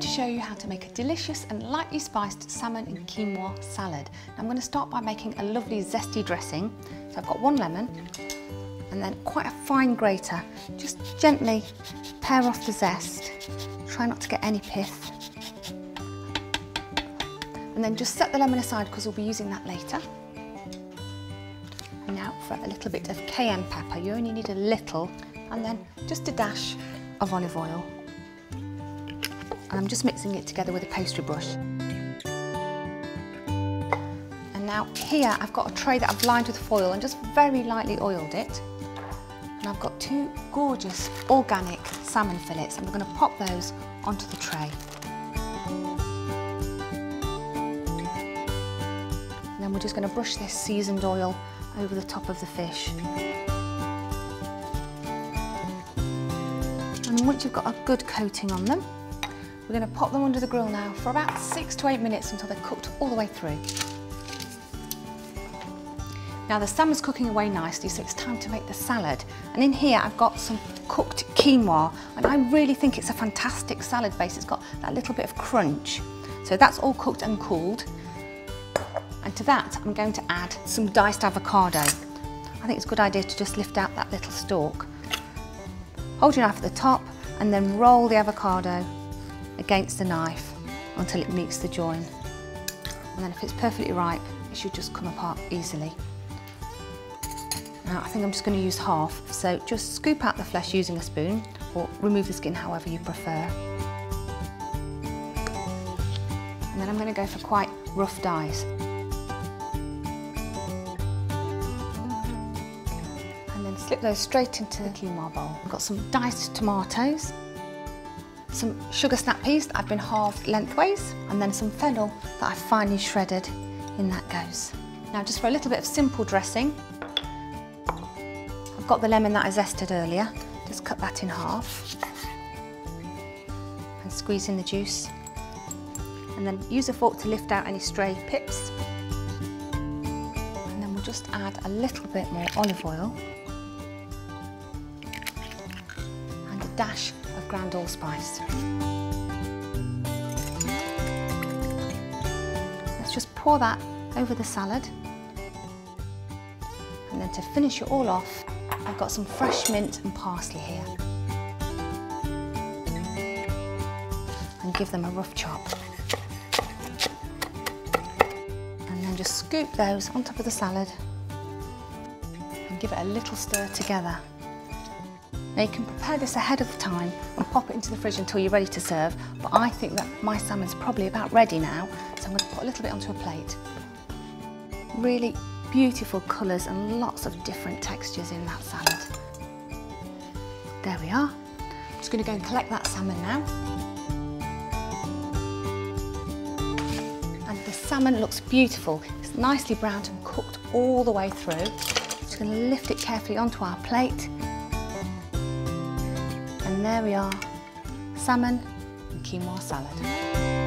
going to show you how to make a delicious and lightly spiced salmon and quinoa salad. I'm going to start by making a lovely zesty dressing. So I've got one lemon and then quite a fine grater. Just gently pare off the zest. Try not to get any pith. And then just set the lemon aside because we'll be using that later. And now for a little bit of cayenne pepper. You only need a little, and then just a dash of olive oil. And I'm just mixing it together with a pastry brush. And now here I've got a tray that I've lined with foil and just very lightly oiled it. And I've got two gorgeous organic salmon fillets, and we're going to pop those onto the tray. And then we're just going to brush this seasoned oil over the top of the fish. And once you've got a good coating on them, we're going to pop them under the grill now for about 6 to 8 minutes until they're cooked all the way through. Now the salmon's cooking away nicely, so it's time to make the salad. And in here I've got some cooked quinoa, and I really think it's a fantastic salad base. It's got that little bit of crunch. So that's all cooked and cooled. And to that I'm going to add some diced avocado. I think it's a good idea to just lift out that little stalk. Hold your knife at the top and then roll the avocado against the knife until it meets the join. And then if it's perfectly ripe, it should just come apart easily. Now I think I'm just going to use half, so just scoop out the flesh using a spoon or remove the skin however you prefer. And then I'm going to go for quite rough dice. And then slip those straight into the quinoa bowl. I've got some diced tomatoes, some sugar snap peas that I've been halved lengthways, and then some fennel that I've finely shredded. In that goes. Now just for a little bit of simple dressing, I've got the lemon that I zested earlier. Just cut that in half and squeeze in the juice. And then use a fork to lift out any stray pips. And then we'll just add a little bit more olive oil and a dash of ground allspice. Let's just pour that over the salad. And then to finish it all off, I've got some fresh mint and parsley here. And give them a rough chop. Just scoop those on top of the salad and give it a little stir together. Now you can prepare this ahead of the time and pop it into the fridge until you're ready to serve, but I think that my salmon's probably about ready now, so I'm going to put a little bit onto a plate. Really beautiful colours and lots of different textures in that salad. There we are. I'm just going to go and collect that salmon now. The salmon looks beautiful. It's nicely browned and cooked all the way through. Just going to lift it carefully onto our plate. And there we are, salmon and quinoa salad.